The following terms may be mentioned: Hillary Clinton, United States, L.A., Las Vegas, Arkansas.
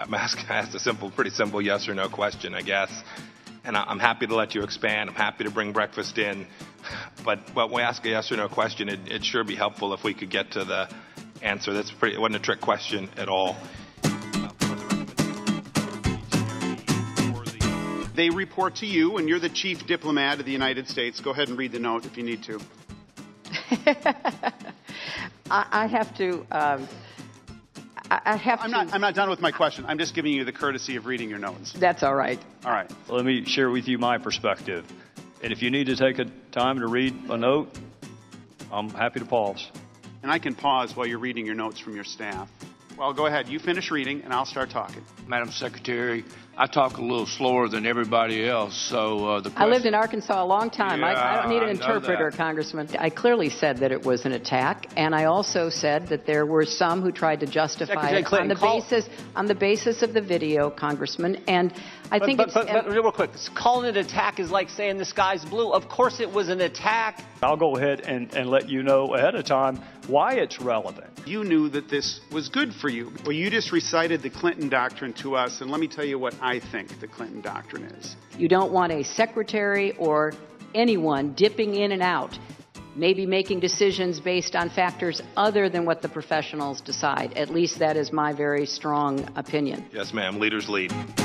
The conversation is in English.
I'm asked a pretty simple yes or no question, I guess. And I'm happy to let you expand. I'm happy to bring breakfast in. But when we ask a yes or no question, it'd sure be helpful if we could get to the answer. It wasn't a trick question at all. They report to you, and you're the chief diplomat of the United States. Go ahead and read the note if you need to. I have to. I'm not done with my question. I'm just giving you the courtesy of reading your notes. That's all right. All right. Well, let me share with you my perspective. And if you need to take a time to read a note, I'm happy to pause. And I can pause while you're reading your notes from your staff. Well, go ahead. You finish reading, and I'll start talking. Madam Secretary, I talk a little slower than everybody else, so the question... I lived in Arkansas a long time. Yeah, I don't need an interpreter, Congressman. I clearly said that it was an attack, and I also said that there were some who tried to justify it on the basis of the video, Congressman. And I think but real quick, calling it an attack is like saying the sky's blue. Of course, it was an attack. I'll go ahead and let you know ahead of time why it's relevant. You knew that this was good for you. Well, you just recited the Clinton Doctrine to us, and let me tell you what I think the Clinton Doctrine is. You don't want a secretary or anyone dipping in and out, maybe making decisions based on factors other than what the professionals decide. At least that is my very strong opinion. Yes, ma'am. Leaders lead.